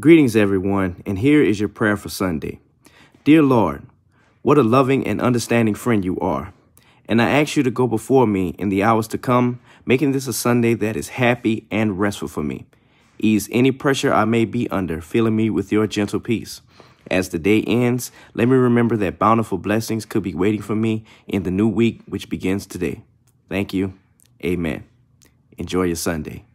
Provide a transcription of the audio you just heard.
Greetings, everyone, and here is your prayer for Sunday. Dear Lord, what a loving and understanding friend you are. And I ask you to go before me in the hours to come, making this a Sunday that is happy and restful for me. Ease any pressure I may be under, filling me with your gentle peace. As the day ends, let me remember that bountiful blessings could be waiting for me in the new week which begins today. Thank you. Amen. Enjoy your Sunday.